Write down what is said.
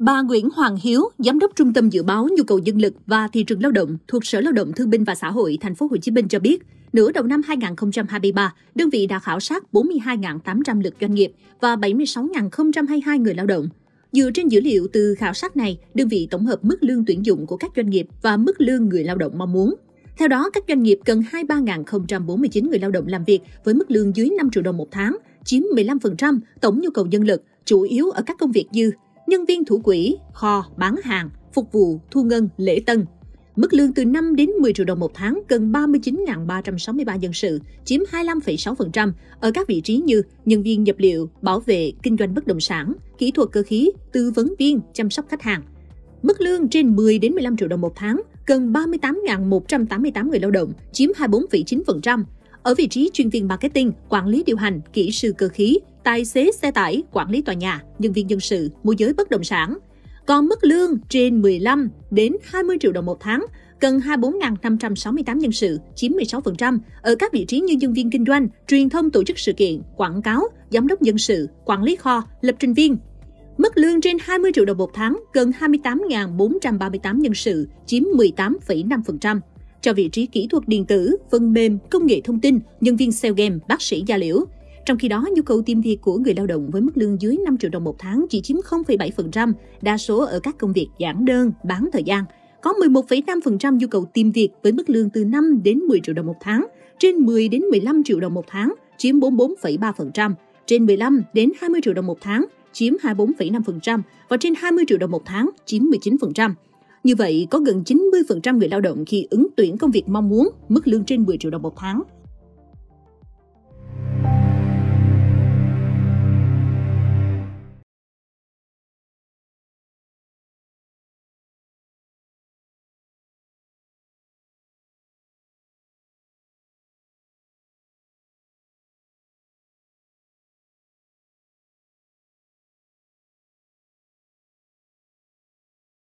Bà Nguyễn Hoàng Hiếu, Giám đốc Trung tâm Dự báo Nhu cầu Nhân lực và Thị trường Lao động thuộc Sở Lao động Thương binh và Xã hội Thành phố Hồ Chí Minh cho biết, nửa đầu năm 2023, đơn vị đã khảo sát 42.800 lượt doanh nghiệp và 76.022 người lao động. Dựa trên dữ liệu từ khảo sát này, đơn vị tổng hợp mức lương tuyển dụng của các doanh nghiệp và mức lương người lao động mong muốn. Theo đó, các doanh nghiệp cần 23.049 người lao động làm việc với mức lương dưới 5 triệu đồng một tháng, chiếm 15% tổng nhu cầu nhân lực, chủ yếu ở các công việc như nhân viên thủ quỹ, kho, bán hàng, phục vụ, thu ngân, lễ tân. Mức lương từ 5 đến 10 triệu đồng một tháng cần 39.363 nhân sự, chiếm 25,6% ở các vị trí như nhân viên nhập liệu, bảo vệ, kinh doanh bất động sản, kỹ thuật cơ khí, tư vấn viên, chăm sóc khách hàng. Mức lương trên 10 đến 15 triệu đồng một tháng cần 38.188 người lao động, chiếm 24,9%. Ở vị trí chuyên viên marketing, quản lý điều hành, kỹ sư cơ khí, tài xế xe tải, quản lý tòa nhà, nhân viên nhân sự, môi giới bất động sản. Còn mức lương trên 15 đến 20 triệu đồng một tháng cần 24.568 nhân sự, chiếm 16% ở các vị trí như nhân viên kinh doanh, truyền thông tổ chức sự kiện, quảng cáo, giám đốc nhân sự, quản lý kho, lập trình viên. Mức lương trên 20 triệu đồng một tháng cần 28.438 nhân sự, chiếm 18,5%. Cho vị trí kỹ thuật điện tử, phần mềm, công nghệ thông tin, nhân viên sale game, bác sĩ da liễu. Trong khi đó, nhu cầu tìm việc của người lao động với mức lương dưới 5 triệu đồng một tháng chỉ chiếm 0,7%, đa số ở các công việc giản đơn, bán thời gian. Có 11,5% nhu cầu tìm việc với mức lương từ 5 đến 10 triệu đồng một tháng, trên 10 đến 15 triệu đồng một tháng, chiếm 44,3%, trên 15 đến 20 triệu đồng một tháng, chiếm 24,5% và trên 20 triệu đồng một tháng, chiếm 19%. Như vậy, có gần 90% người lao động khi ứng tuyển công việc mong muốn mức lương trên 10 triệu đồng một tháng.